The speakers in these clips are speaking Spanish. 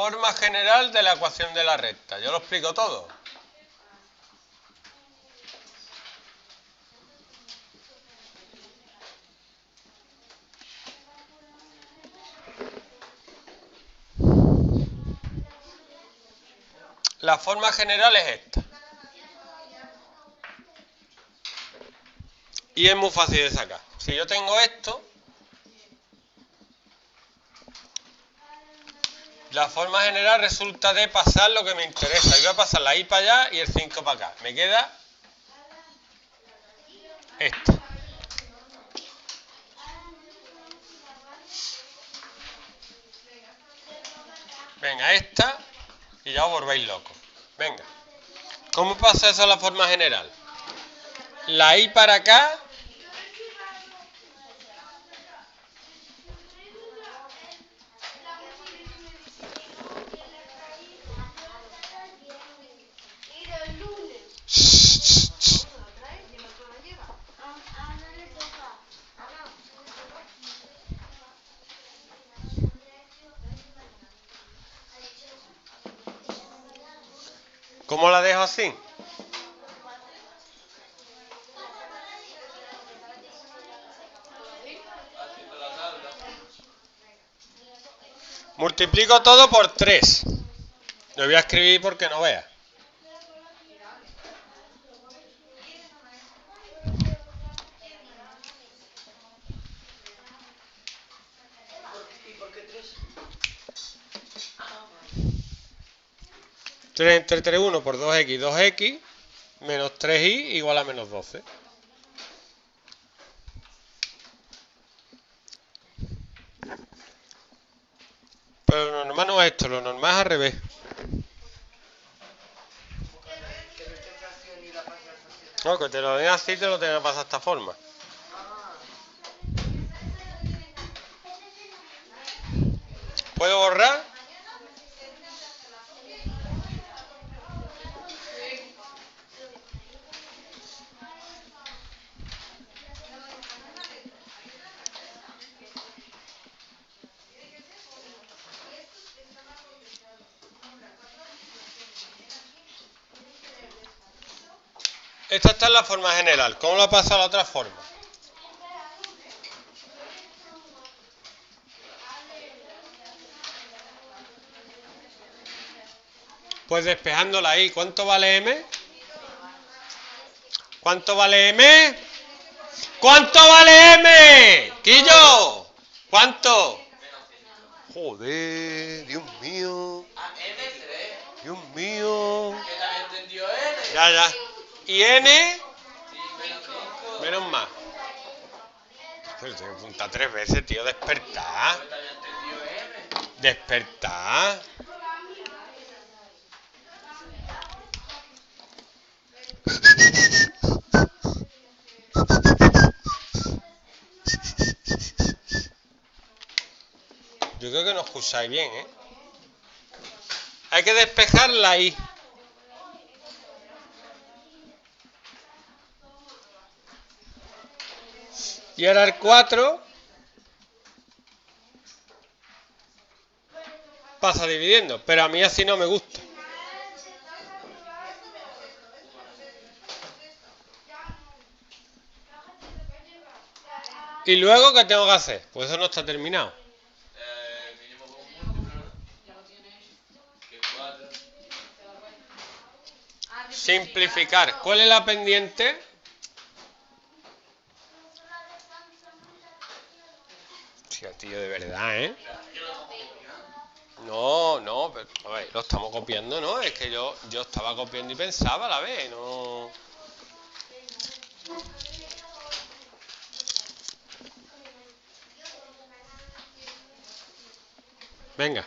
Forma general de la ecuación de la recta. Yo lo explico todo. La forma general es esta. Y es muy fácil de sacar. Si yo tengo esto, la forma general resulta de pasar lo que me interesa. Yo voy a pasar la i para allá y el 5 para acá. Me queda esta. Venga, esta. Y ya os volvéis locos. Venga. ¿Cómo pasa eso a la forma general? La i para acá. ¿Cómo la dejo así? Multiplico todo por 3. Lo voy a escribir porque no vea. ¿Y por qué 3? 3 entre 3, 1 por 2x, 2x, menos 3y igual a menos 12. Pero lo normal no es esto, lo normal es al revés. No, que te lo den así, te lo tengo que pasar de esta forma. ¿Puedo borrar? Esta está en la forma general. ¿Cómo la pasa a la otra forma? Pues despejándola ahí. ¿Cuánto vale m? ¿Cuánto vale m? ¿Cuánto vale m? ¡Quillo! ¿Cuánto? Joder, Dios mío. Dios mío. Ya, ya. Y n, menos más. Pero tengo que apuntar 3 veces, tío. Despertá. Despertá. Yo creo que no escucháis bien, ¿eh? Hay que despejarla ahí. Y ahora el 4 pasa dividiendo, pero a mí así no me gusta. ¿Y luego qué tengo que hacer? Pues eso no está terminado. Simplificar. ¿Cuál es la pendiente? Tío, de verdad, ¿eh? No, no, pero, a ver, lo estamos copiando, ¿no? Es que yo estaba copiando y pensaba a la vez, no. Venga.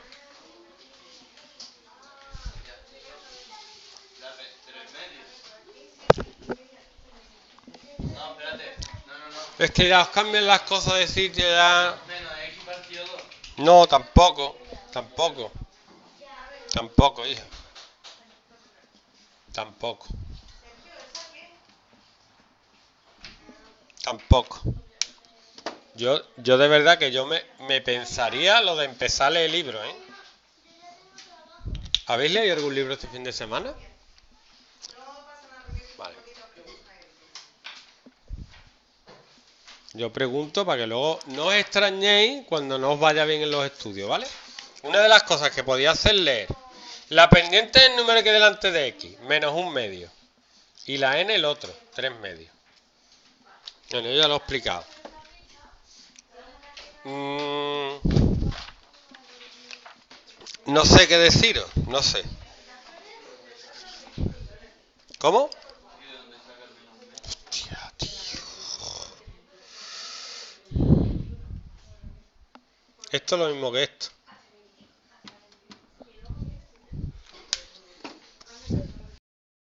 Es que ya os cambian las cosas de sitio, ya. No, tampoco. Tampoco. Tampoco, hija. Tampoco. Tampoco. Yo de verdad que yo me pensaría lo de empezarle el libro, ¿eh? ¿Habéis leído algún libro este fin de semana? Vale. Yo pregunto para que luego no os extrañéis cuando no os vaya bien en los estudios, ¿vale? Una de las cosas que podía hacer leer: la pendiente es el número que delante de x, menos 1/2. Y la n el otro, 3/2. Bueno, yo ya lo he explicado. No sé qué deciros, no sé. ¿Cómo? Hostia, tío. Esto es lo mismo que esto.